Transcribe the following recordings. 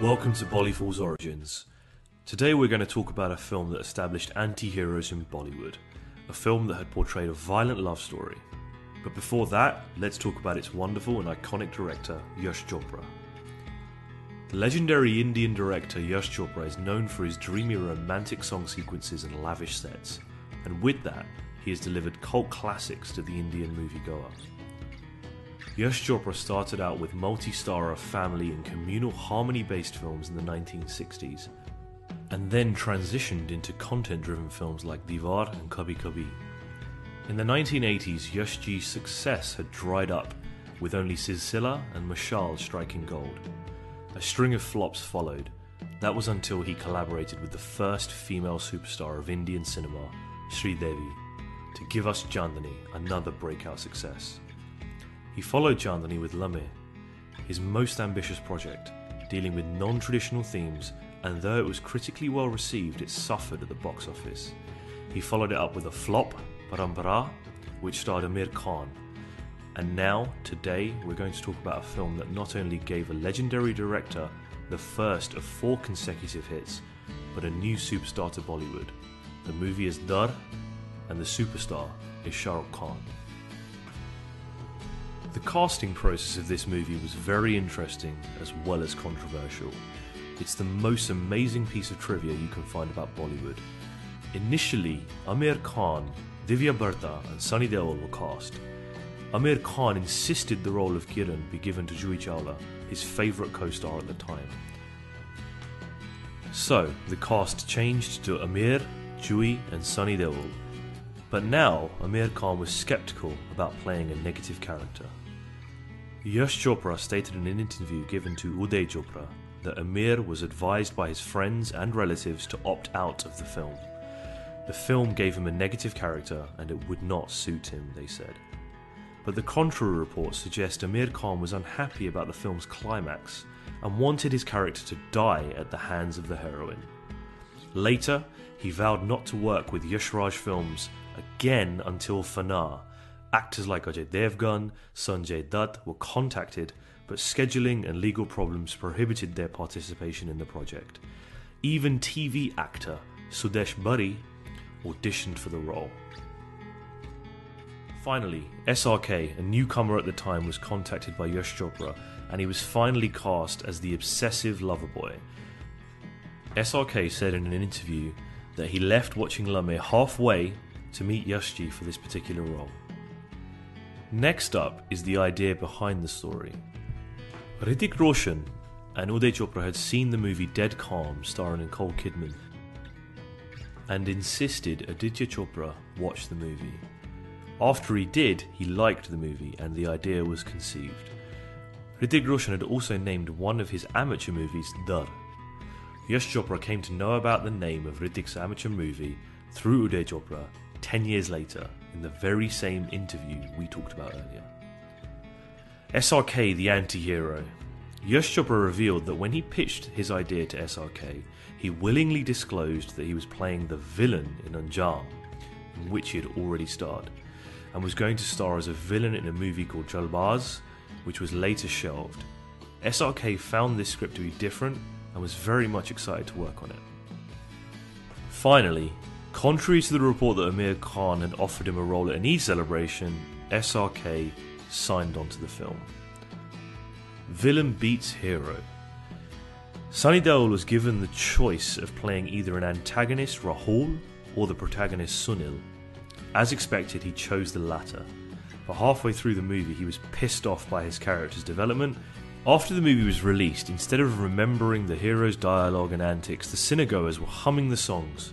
Welcome to BollyFools Origins. Today we're going to talk about a film that established anti-heroes in Bollywood, a film that had portrayed a violent love story. But before that, let's talk about its wonderful and iconic director, Yash Chopra. The legendary Indian director Yash Chopra is known for his dreamy romantic song sequences and lavish sets, and with that, he has delivered cult classics to the Indian moviegoer. Yash Chopra started out with multi-starer family and communal harmony-based films in the 1960s, and then transitioned into content-driven films like Deewaar and Kabhi Kabhi. In the 1980s, Yashji's success had dried up, with only Silsila and Mashal striking gold. A string of flops followed. That was until he collaborated with the first female superstar of Indian cinema, Sridevi, to give us Chandni, another breakout success. He followed Chandni with Lamhe, his most ambitious project, dealing with non-traditional themes, and though it was critically well received, it suffered at the box office. He followed it up with a flop, Parampara, which starred Aamir Khan. And now, today, we're going to talk about a film that not only gave a legendary director the first of 4 consecutive hits, but a new superstar to Bollywood. The movie is Darr, and the superstar is Shah Rukh Khan. The casting process of this movie was very interesting as well as controversial. It's the most amazing piece of trivia you can find about Bollywood. Initially, Aamir Khan, Divya Bharti and Sunny Deol were cast. Aamir Khan insisted the role of Kiran be given to Juhi Chawla, his favourite co-star at the time. So, the cast changed to Aamir, Juhi and Sunny Deol. But now, Aamir Khan was sceptical about playing a negative character. Yash Chopra stated in an interview given to Uday Chopra that Aamir was advised by his friends and relatives to opt out of the film. The film gave him a negative character and it would not suit him, they said. But the contrary reports suggest Aamir Khan was unhappy about the film's climax and wanted his character to die at the hands of the heroine. Later, he vowed not to work with Yash Raj Films again until Fanaa. Actors like Ajay Devgan, Sanjay Dutt were contacted, but scheduling and legal problems prohibited their participation in the project. Even TV actor Sudesh Berry auditioned for the role. Finally, SRK, a newcomer at the time, was contacted by Yash Chopra, and he was finally cast as the obsessive lover boy. SRK said in an interview that he left watching Lamhe halfway to meet Yashji for this particular role. Next up is the idea behind the story. Hrithik Roshan and Uday Chopra had seen the movie Dead Calm starring Nicole Kidman and insisted Aditya Chopra watch the movie. After he did, he liked the movie and the idea was conceived. Hrithik Roshan had also named one of his amateur movies Darr. Yash Chopra came to know about the name of Hrithik's amateur movie through Uday Chopra 10 years later in the very same interview we talked about earlier. SRK, the anti-hero. Yash Chopra revealed that when he pitched his idea to SRK, he willingly disclosed that he was playing the villain in Anjam, in which he had already starred, and was going to star as a villain in a movie called Jalbaz, which was later shelved. SRK found this script to be different and was very much excited to work on it. Finally, contrary to the report that Aamir Khan had offered him a role at an Eid celebration, SRK signed on to the film. Villain beats hero. Sunny Deol was given the choice of playing either an antagonist Rahul or the protagonist Sunil. As expected, he chose the latter, but halfway through the movie he was pissed off by his character's development. After the movie was released, instead of remembering the hero's dialogue and antics, the cinegoers were humming the songs,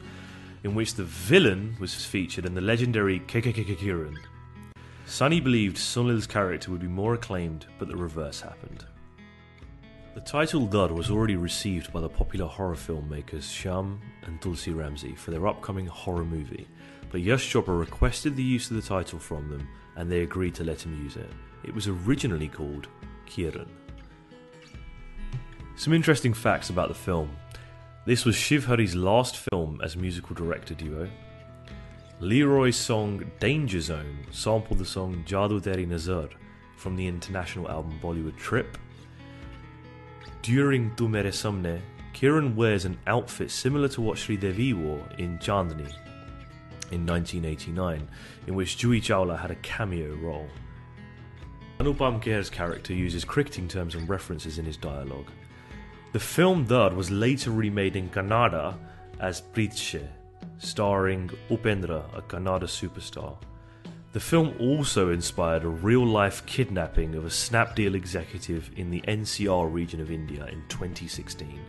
in which the villain was featured and the legendary Kiran. Sunny believed Sunil's character would be more acclaimed, but the reverse happened. The title Darr was already received by the popular horror filmmakers Shyam and Tulsi Ramsey for their upcoming horror movie, but Yash Chopra requested the use of the title from them and they agreed to let him use it. It was originally called Kiran. Some interesting facts about the film. This was Shiv Hari's last film as musical director duo. Leroy's song Danger Zone sampled the song Jadu Teri Nazar from the international album Bollywood Trip. During Tu Mere Samne, Kiran wears an outfit similar to what Sridevi wore in Chandni in 1989, in which Juhi Chawla had a cameo role. Anupam Kher's character uses cricketing terms and references in his dialogue. The film Darr was later remade in Kannada as Pritshe, starring Upendra, a Kannada superstar. The film also inspired a real-life kidnapping of a Snapdeal executive in the NCR region of India in 2016.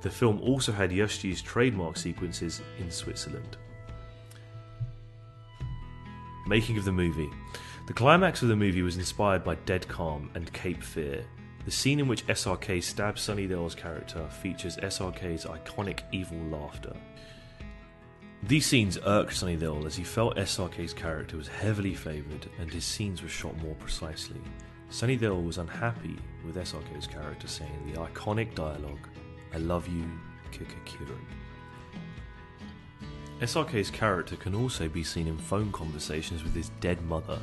The film also had Yashji's trademark sequences in Switzerland. Making of the movie. The climax of the movie was inspired by Dead Calm and Cape Fear. The scene in which SRK stabs Sunny Deol's character features SRK's iconic evil laughter. These scenes irked Sunny Deol as he felt SRK's character was heavily favoured and his scenes were shot more precisely. Sunny Deol was unhappy with SRK's character saying the iconic dialogue, "I love you, Kikakiran." SRK's character can also be seen in phone conversations with his dead mother.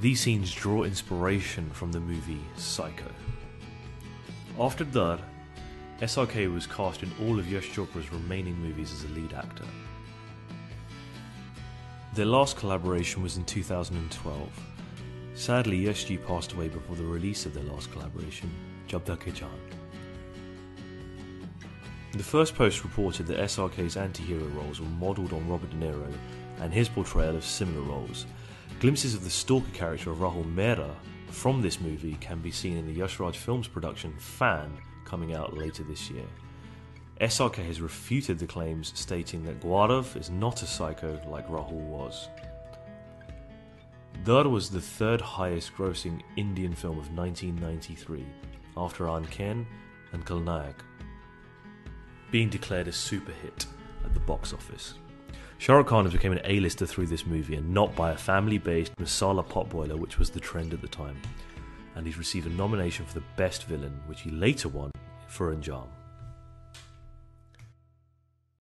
These scenes draw inspiration from the movie Psycho. After Darr, SRK was cast in all of Yash Chopra's remaining movies as a lead actor. Their last collaboration was in 2012. Sadly, Yashji passed away before the release of their last collaboration, Jab Tak Hai Jaan. The First Post reported that SRK's anti-hero roles were modelled on Robert De Niro and his portrayal of similar roles. Glimpses of the stalker character of Rahul Mehra from this movie can be seen in the Yash Raj Films production Fan, coming out later this year. SRK has refuted the claims, stating that Gaurav is not a psycho like Rahul was. Darr was the third highest grossing Indian film of 1993, after Anken and Kalnayak, being declared a super hit at the box office. Shah Rukh Khan became an A-lister through this movie and not by a family-based masala potboiler, which was the trend at the time. And he's received a nomination for the Best Villain, which he later won for Anjam.